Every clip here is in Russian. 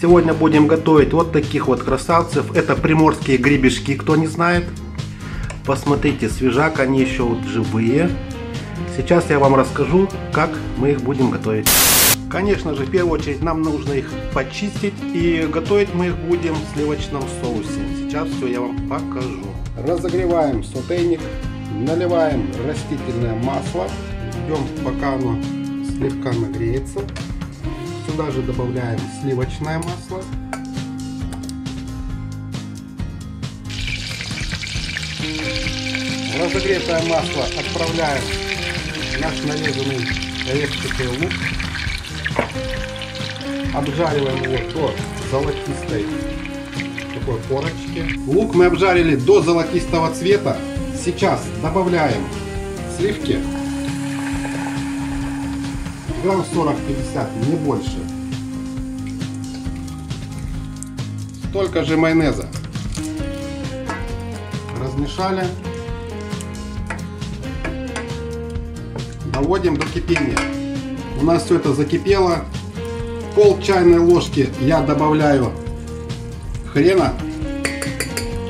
Сегодня будем готовить вот таких вот красавцев. Это приморские гребешки, кто не знает. Посмотрите, свежак, они еще вот живые. Сейчас я вам расскажу, как мы их будем готовить. Конечно же, в первую очередь нам нужно их почистить, и готовить мы их будем в сливочном соусе. Сейчас все я вам покажу. Разогреваем сотейник, наливаем растительное масло, ждем, пока оно слегка нагреется. Сюда же добавляем сливочное масло. Разогретое масло отправляем наш нарезанный репчатый лук. Обжариваем его до золотистой такой корочки. Лук мы обжарили до золотистого цвета. Сейчас добавляем сливки. Грамм 40-50, не больше. Столько же майонеза. Размешали. Доводим до кипения. У нас все это закипело. Пол чайной ложки я добавляю хрена,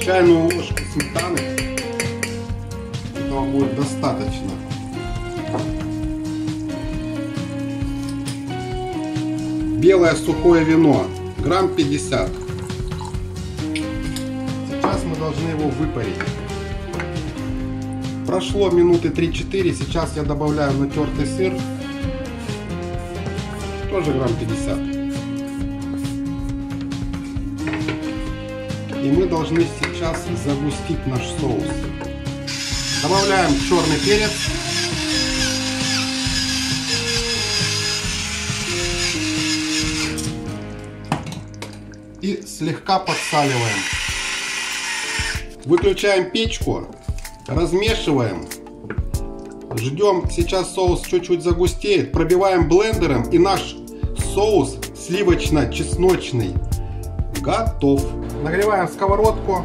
чайную ложку сметаны. Этого будет достаточно. Белое сухое вино, грамм 50. Сейчас мы должны его выпарить. Прошло минуты 3-4, сейчас я добавляю натертый сыр. Тоже грамм 50. И мы должны сейчас загустить наш соус. Добавляем черный перец. И слегка подсаливаем. Выключаем печку. Размешиваем. Ждем, сейчас соус чуть-чуть загустеет. Пробиваем блендером, и наш соус сливочно-чесночный готов. Нагреваем сковородку.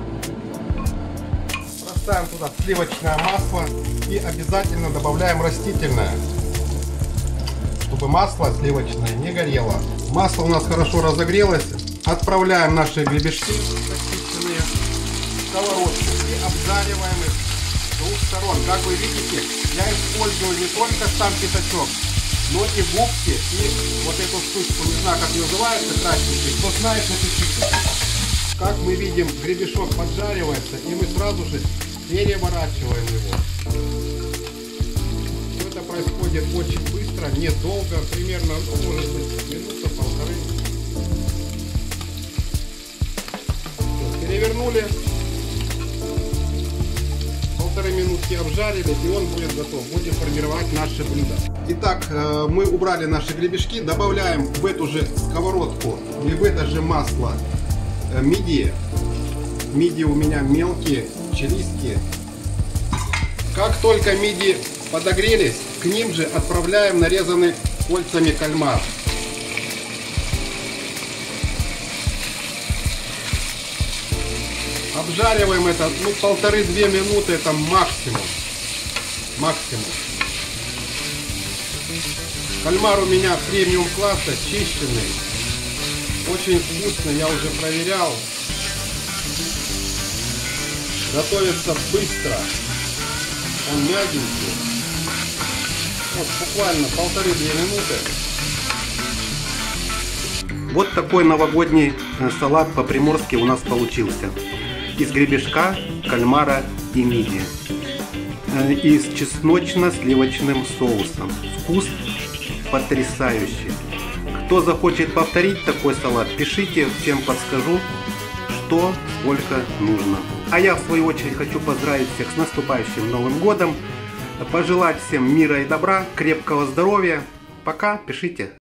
Бросаем туда сливочное масло и обязательно добавляем растительное, чтобы масло сливочное не горело. Масло у нас хорошо разогрелось. Отправляем наши гребешки почищенные в сковородку и обжариваем их двух сторон. Как вы видите, я использую не только сам пятачок, но и губки, и вот эту штучку, не знаю, как ее называется, красненький, кто знает, напишите. Как мы видим, гребешок поджаривается, и мы сразу же переворачиваем его. Все это происходит очень быстро, недолго, примерно, ну, может быть, минута полторы. Все, перевернули. Минутки обжарили, и он будет готов. Будем формировать наши блюда. Итак, мы убрали наши гребешки, добавляем в эту же сковородку и в это же масло мидии. Мидии у меня мелкие, чилийские. Как только мидии подогрелись, к ним же отправляем нарезанный кольцами кальмар. Обжариваем это, ну, 1,5-2 минуты, это максимум. Максимум. Кальмар у меня премиум класса, чищенный. Очень вкусно, я уже проверял. Готовится быстро. Он мягенький. Вот, буквально 1,5-2 минуты. Вот такой новогодний салат по-приморски у нас получился. Из гребешка, кальмара и мидии. И с чесночно-сливочным соусом. Вкус потрясающий. Кто захочет повторить такой салат, пишите, всем подскажу, что, сколько нужно. А я в свою очередь хочу поздравить всех с наступающим Новым годом. Пожелать всем мира и добра, крепкого здоровья. Пока, пишите.